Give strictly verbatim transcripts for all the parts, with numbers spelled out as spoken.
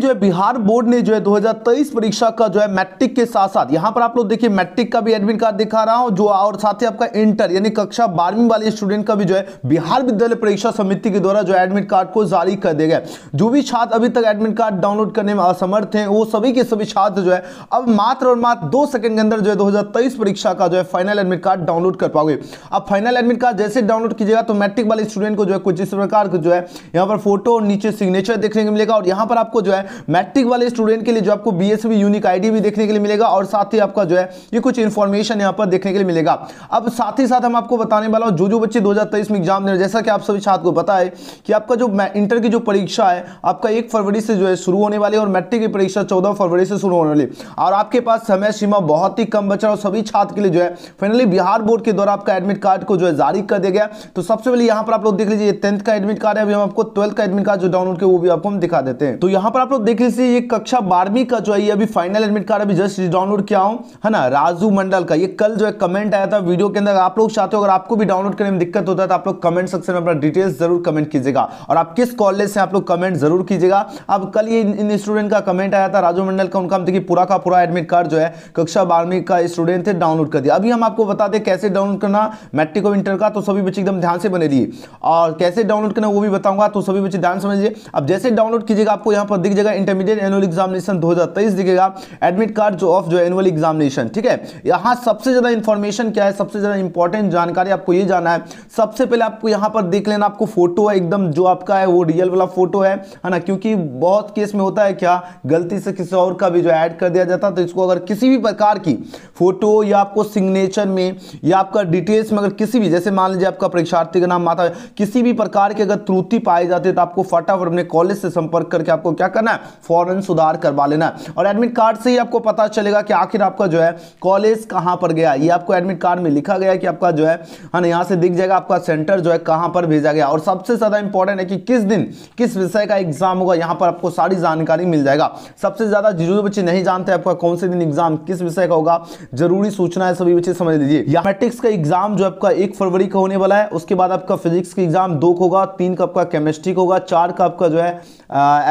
जो है बिहार बोर्ड ने जो है दो हज़ार तेईस परीक्षा का जो है मैट्रिक के साथ साथ यहाँ पर आप लोग देखिए मैट्रिक का भी एडमिट कार्ड दिखा रहा हूँ जो और साथ ही आपका इंटर यानी कक्षा बारहवीं वाले स्टूडेंट का भी जो है बिहार विद्यालय परीक्षा समिति के द्वारा जो एडमिट कार्ड को जारी कर दिया गया। जो भी छात्र अभी तक एडमिट कार्ड डाउनलोड करने में असमर्थ हैं वो सभी के सभी छात्र जो है अब मात्र और मात्र दो सेकंड के अंदर जो है दो हजार तेईस परीक्षा का जो है फाइनल एडमिट कार्ड डाउनलोड कर पाओगे। अब फाइनल एडमिट कार्ड जैसे डाउनलोड कीजिएगा तो मैट्रिक वाले स्टूडेंट को जो है कुछ इस प्रकार का जो है यहाँ पर फोटो और नीचे सिग्नेचर देखने को मिलेगा और यहाँ पर आपको जो है मैट्रिक वाले स्टूडेंट के लिए जो आपको बीएसवी यूनिक आईडी भी देखने के लिए मिलेगा और साथ ही आपका जो है ये कुछ इंफॉर्मेशन यहां पर देखने के लिए मिलेगा। अब साथ ही साथ हम आपको बताने वाला हूं जो जो बच्चे दो हज़ार तेईस में एग्जाम दे रहे हैं, जैसा कि आप सभी छात्र को पता है कि आपका जो इंटर की जो परीक्षा है आपका एक फरवरी से जो है शुरू होने वाली और मैट्रिक की परीक्षा चौदह फरवरी से शुरू होने वाली और आपके पास समय सीमा बहुत ही कम बचा और सभी छात्र के लिए जो है फाइनली बिहार बोर्ड के द्वारा आपका एडमिट कार्ड को जो है जारी कर दिया गया। तो सबसे पहले यहां पर आप लोग देख लीजिए टेंथ का एडमिट कार्ड है, अभी हम आपको ट्वेल्थ का एडमिट कार्ड जो डाउनलोड किया वो भी आपको हम दिखा देते हैं। तो यहां पर आप लोग देख लीजिए ये कक्षा बारहवीं का जो है अभी फाइनल एडमिट कार्ड अभी जस्ट डाउनलोड किया हूं है ना, राजू मंडल का। ये कल जो है कमेंट आया था वीडियो के अंदर, आप लोग चाहते हो अगर आपको भी डाउनलोड करने में दिक्कत होता है तो आप लोग कमेंट सेक्शन में अपना डिटेल्स जरूर कमेंट कीजिएगा और आप किस कॉलेज से आप लोग कमेंट जरूर कीजिएगा। अब कल ये इन स्टूडेंट का कमेंट आया था राजू मंडल का, उनका हम देखिए पूरा का पूरा एडमिट कार्ड जो है कक्षा बारहवीं का स्टूडेंट थे डाउनलोड कर दिया। अभी हम आपको बता दें कैसे डाउनलोड करना मैट्रिक और इंटर का, तो सभी बच्चे एकदम ध्यान से बने लिए और कैसे डाउनलोड करना वो भी बताऊंगा, तो सभी बच्चे ध्यान समझिए। अब जैसे डाउनलोड कीजिएगा आपको यहाँ पर दिख जाएगा इंटरमीडिएट एनुअल एग्जामिनेशन दो हज़ार तेईस दिखेगा, एडमिट कार्ड जो ऑफ जो एनुअल एग्जामिनेशन, ठीक है। यहाँ सबसे ज़्यादा इंफॉर्मेशन क्या है, सबसे ज़्यादा इंपॉर्टेंट जानकारी आपको ये जाना है। सबसे पहले आपको यहाँ पर देख लेना, आपको फोटो है एकदम जो आपका है वो रियल वाला फोटो है है ना, क्योंकि बहुत केस में होता है क्या गलती से किसी और का भी जो ऐड कर दिया जाता है, तो इसको अगर किसी भी प्रकार की फोटो या आपको सिग्नेचर में या आपका डिटेल्स में अगर किसी भी, जैसे मान लीजिए आपका परीक्षार्थी का नाम माता, किसी भी प्रकार की अगर त्रुटि पाई जाती है तो आपको फटाफट अपने कॉलेज से संपर्क करके आपको क्या करना है फौरन सुधार करवा लेना और एडमिट कार्ड से ही आपको पता चलेगा कि आखिर आपका जो है कॉलेज कहां पर गया। ये आपको एडमिट कार्ड में लिखा गया कि आपका जो है हां यहां से दिख जाएगा आपका सेंटर जो है कहां पर भेजा गया और सबसे ज्यादा इंपॉर्टेंट है कि किस दिन किस विषय का एग्जाम होगा, यहां पर आपको सारी जानकारी मिल जाएगा। सबसे ज्यादा जो बच्चे नहीं जानते आपका कौन से दिन एग्जाम किस विषय का होगा, जरूरी सूचना है, सभी बच्चे समझ लीजिए। मैट्रिक्स का एग्जाम जो आपका एक फरवरी का होने वाला है, उसके बाद आपका फिजिक्स का एग्जाम दो का होगा, तीन का आपका केमिस्ट्री का होगा, चार का आपका जो है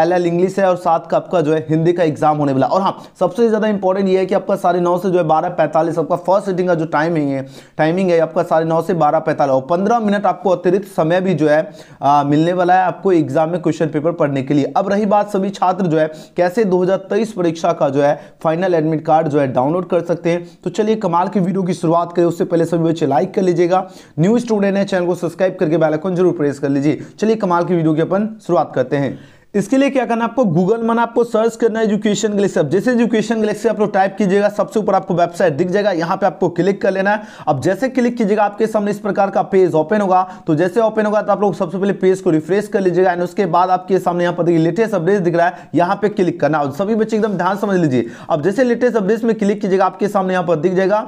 एल एल इंग्लिश है और सात का आपका जो है हिंदी का एग्जाम होने वाला। और हाँ सबसे ज्यादा इंपॉर्टेंट ये है कि आपका साढ़े नौ से जो है बारह पैंतालीस आपका फर्स्ट सिटिंग का जो टाइमिंग है टाइमिंग है आपका साढ़े नौ से बारह पैंतालीस और पंद्रह मिनट आपको अतिरिक्त समय भी जो है आ, मिलने वाला है आपको एग्जाम में क्वेश्चन पेपर पढ़ने के लिए। अब रही बात सभी छात्र जो है कैसे दो हजार तेईस परीक्षा का जो है फाइनल एडमिट कार्ड जो है डाउनलोड कर सकते हैं, तो चलिए कमाल की वीडियो की शुरुआत करें। उससे पहले सभी बच्चे लाइक कर लीजिएगा, न्यू स्टूडेंट है चैनल को सब्सक्राइब करके बेल आइकन जरूर प्रेस कर लीजिए। चलिए कमाल की वीडियो की अपन शुरुआत करते हैं। इसके लिए क्या करना है आपको, गूगल में आपको सर्च करना है एजुकेशन गैलेक्सी। अब जैसे एजुकेशन गैलेक्सी आप लोग टाइप कीजिएगा सबसे ऊपर आपको वेबसाइट दिख जाएगा, यहाँ पे आपको क्लिक कर लेना है। अब जैसे क्लिक कीजिएगा आपके सामने इस प्रकार का पेज ओपन होगा, तो जैसे ओपन होगा तो आप लोग सबसे पहले पेज को रिफ्रेश कर लीजिएगा एंड उसके बाद आपके सामने यहाँ पर देखिए लेटेस्ट अपडेट दिख रहा है, यहाँ पे क्लिक करना है। सभी बच्चे एकदम ध्यान समझ लीजिए। अब जैसे लेटेस्ट अपडेट में क्लिक कीजिएगा आपके सामने यहाँ पर दिख जाएगा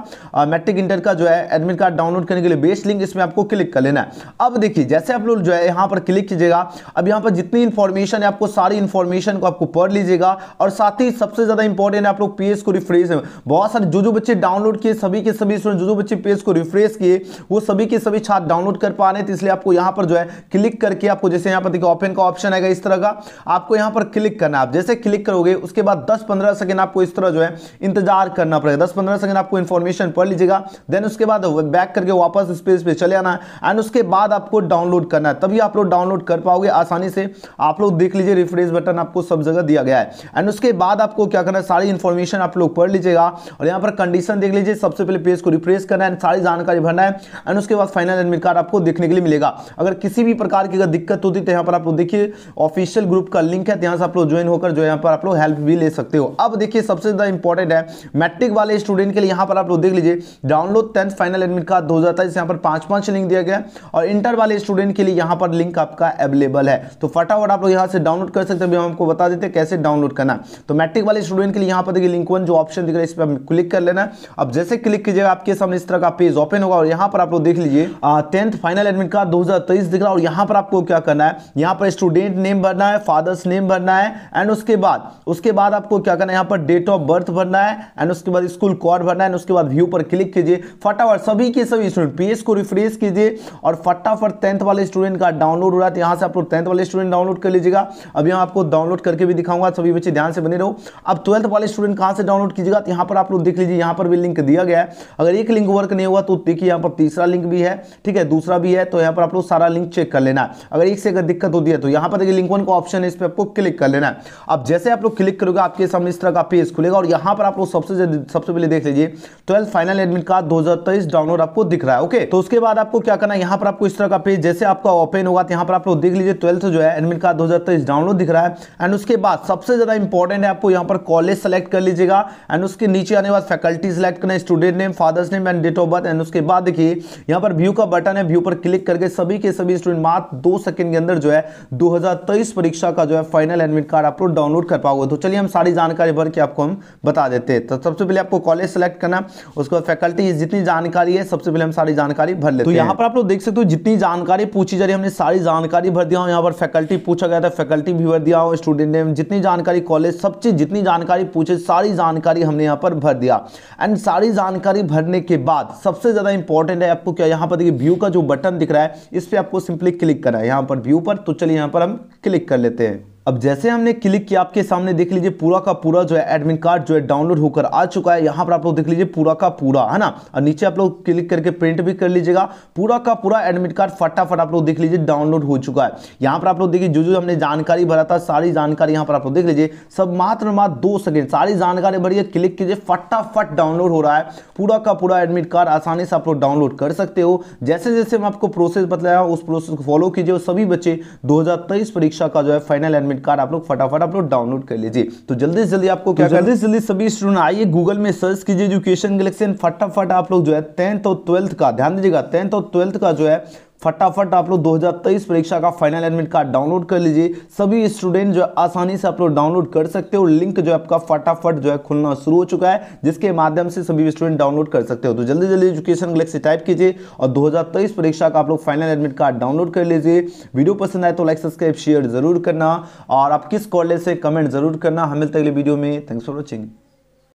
मैट्रिक इंटर का जो है एडमिट कार्ड डाउनलोड करने के लिए बेस्ट लिंक, इसमें आपको क्लिक कर लेना है। अब देखिए जैसे आप लोग जो है यहाँ पर क्लिक कीजिएगा, अब यहाँ पर जितनी इन्फॉर्मेशन आपको सारी इंफॉर्मेशन को आपको पढ़ लीजिएगा और साथ ही सबसे ज्यादा इंपॉर्टेंट है आप लोग पेज को रिफ्रेश, बहुत सारे जो जो बच्चे डाउनलोड किए सभी के सभी स्टूडेंट जो जो बच्चे पेज को रिफ्रेश किए वो सभी के सभी छात्र डाउनलोड कर पा रहे हैं, तो इसलिए आपको यहां पर जो है क्लिक करके आपको जैसे यहां पर देखिए ओपन का ऑप्शन आएगा इस तरह का, आपको यहां पर क्लिक करना है। आप जैसे क्लिक करोगे उसके बाद दस पंद्रह सेकंड आपको इस तरह जो है इंतजार करना पड़ेगा, दस पंद्रह सेकंड आपको इंफॉर्मेशन पढ़ लीजिएगा, देन उसके बाद बैक करके वापस इस पेज पे चले आना एंड उसके बाद आपको डाउनलोड करना है, तभी आप लोग डाउनलोड कर पाओगे आसानी से। आप लोग देख लीजिए रिफ्रेश बटन आपको सब जगह दिया गया है एंड उसके बाद आपको क्या करना है सारी इंफॉर्मेशन आप लोग पढ़ लीजिएगा और यहाँ पर कंडीशन देख लीजिए। सबसे पहले पेज को रिफ्रेश करना है, सारी जानकारी भरना है एंड उसके बाद फाइनल एडमिट कार्ड आपको देखने के लिए मिलेगा। अगर किसी भी प्रकार की अगर दिक्कत होती है तो यहाँ पर आप लोग देखिए ऑफिशियल ग्रुप का लिंक है, यहाँ से आप लोग ज्वाइन होकर जो यहाँ पर आप लोग हेल्प भी ले सकते हो। अब देखिए सबसे ज्यादा इंपॉर्टेंट है मैट्रिक वाले स्टूडेंट के लिए, यहाँ पर आप लोग देख लीजिए download tenth final admit card दो हजार तेईस यहाँ पर पांच पांच लिंक दिया गया और इंटर वाले स्टूडेंट के लिए यहाँ पर लिंक आपका अवेलेबल है, तो फटाफट आप लोग यहाँ से डाउनलोड कर सकते हैं। अभी हम आपको बता देते हैं कैसे डाउनलोड करना। तो मैट्रिक वाले स्टूडेंट के लिए यहाँ पर देखिए लिंक वन जो ऑप्शन दिख रहा है इस पर क्लिक कर लेना। अब जैसे क्लिक कीजिएगा आपके सामने इस तरह का पेज ओपन होगा और यहाँ पर आप लोग देख लीजिए टेंथ फाइनल एडमिट कार्ड दो हज़ार तेईस दिख रहा है और यहाँ पर आपको क्या करना है, यहाँ पर स्टूडेंट नेम भरना है, फादर्स नेम भरना है एंड उसके बाद उसके बाद आपको क्या करना है यहाँ पर डेट ऑफ बर्थ भरना है एंड उसके बाद स्कूल कोड भरना है एंड उसके बाद व्यू पर क्लिक कीजिए। फटाफट सभी के सभी स्टूडेंट पेज को रिफ्रेश कीजिए और फटाफट टेंथ वाले स्टूडेंट का डाउनलोड हो रहा है, यहाँ से आप लोग टेंथ वाले स्टूडेंट डाउनलोड कर लीजिएगा अभी मैं आपको डाउनलोड करके भी दिखाऊंगा, सभी बच्चे ध्यान से बने रहो। अब ट्वेल्थ वाले स्टूडेंट कहाँ से डाउनलोड कीजिएगा, तो यहाँ पर आप लोग देख लीजिए, यहाँ पर भी लिंक दिया गया है। अगर एक लिंक वर्क नहीं हुआ तो देखिए यहाँ पर तीसरा लिंक भी है, ठीक है, दूसरा भी है, तो यहाँ पर आप लोग सारा लिंक चेक कर लेना। अगर एक से अगर दिक्कत होती है तो यहाँ पर देखिए लिंक वन का ऑप्शन है, इस पर आपको क्लिक कर लेना है। अब जैसे आप लोग क्लिक करोगे आपके सामने इस तरह का पेज खुलेगा और यहाँ पर आप लोग सबसे सबसे पहले देख लीजिए ट्वेल्थ फाइनल एडमिट कार्ड दो हजार तेईस डाउनलोड आपको दिख रहा है। ओके, तो उसके बाद आपको क्या करना है, यहाँ पर आपको इस तरह का पेज जैसे आपका ओपन होगा तो यहाँ पर आप लोग देख लीजिए ट्वेल्थ जो है एडमिट कार्ड दो हजार तेईस डाउनलोड दिख रहा है। एंड उसके बाद सबसे ज्यादा इंपॉर्टेंट है, आपको यहाँ पर कॉलेज सेलेक्ट कर लीजिएगा एंड उसके नीचे आने के बाद फैकल्टी सेलेक्ट करना है, student name, father's name and date of birth. And उसके बाद देखिए यहाँ पर व्यू का बटन है, व्यू पर क्लिक करके सभी के सभी स्टूडेंट मात्र दो सेकंड के अंदर जो है दो हजार तेईस परीक्षा का जो है फाइनल एडमिट कार्ड आप लोग डाउनलोड कर पाओगे। तो चलिए हम सारी जानकारी भर के आपको हम बता देते हैं। तो सबसे पहले आपको कॉलेज सेलेक्ट करना, उसके बाद फैकल्टी, जितनी जानकारी है सबसे पहले हम सारी जानकारी भर लेते हैं। तो यहाँ पर आप लोग देख सकते हो जितनी जानकारी पूछी जा रही है हमने सारी जानकारी भर दिया हूँ। यहाँ पर फैकल्टी पूछा गया था, फैकल्टी भी भर दिया हूँ, स्टूडेंट नेम, जितनी जानकारी, कॉलेज, सब चीज जितनी जानकारी पूछे सारी जानकारी हमने यहाँ पर भर दिया। एंड सारी जानकारी भरने के बाद सबसे ज्यादा इंपॉर्टेंट है आपको क्या, यहाँ पर देखिए व्यू का जो बटन दिख रहा है इस पर आपको सिंपली क्लिक करना है, यहाँ पर व्यू पर। तो चलिए यहाँ पर हम क्लिक कर लेते हैं। अब जैसे हमने क्लिक किया आपके सामने देख लीजिए पूरा का पूरा जो है एडमिट कार्ड जो है डाउनलोड होकर आ चुका है। यहाँ पर आप लोग देख लीजिए पूरा का पूरा, है ना, और नीचे आप लोग क्लिक करके प्रिंट भी कर लीजिएगा। पूरा का पूरा एडमिट कार्ड फटाफट आप लोग देख लीजिए डाउनलोड हो चुका है। यहाँ पर आप लोग देखिए जो जो हमने जानकारी भरा था सारी जानकारी यहाँ पर आप लोग देख लीजिए, सब मात्र मात्र दो सेकेंड सारी जानकारी भरिए, क्लिक कीजिए, फटाफट डाउनलोड हो रहा है। पूरा का पूरा एडमिट कार्ड आसानी से आप लोग डाउनलोड कर सकते हो। जैसे जैसे मैं आपको प्रोसेस बताया उस प्रोसेस को फॉलो कीजिए और सभी बच्चे दो हजार तेईस परीक्षा का जो है फाइनल कार्ड आप लोग फटाफट आप लोग डाउनलोड कर लीजिए। तो जल्दी से जल्दी आपको क्या, जल्दी से जल्दी सभी स्टूडेंट आइए गूगल में सर्च कीजिए एजुकेशन गैलेक्सी, फटाफट आप लोग जो है टेंथ और ट्वेल्थ का, ध्यान दीजिएगा टेंथ और ट्वेल्थ का जो है फटाफट आप लोग दो हजार तेईस परीक्षा का फाइनल एडमिट कार्ड डाउनलोड कर लीजिए। सभी स्टूडेंट जो आसानी से आप लोग डाउनलोड कर सकते हो। लिंक जो आपका फटाफट जो है खुलना शुरू हो चुका है, जिसके माध्यम से सभी स्टूडेंट डाउनलोड कर सकते हो। तो जल्दी जल्दी एजुकेशन गैलेक्सी टाइप कीजिए और दो हजार तेईस परीक्षा का आप लोग फाइनल एडमिट कार्ड डाउनलोड कर लीजिए। वीडियो पसंद आए तो लाइक, सब्सक्राइब, शेयर जरूर करना और आप किस कॉलेज से कमेंट जरूर करना। हम मिलते हैं अगले वीडियो में। Thanks for watching.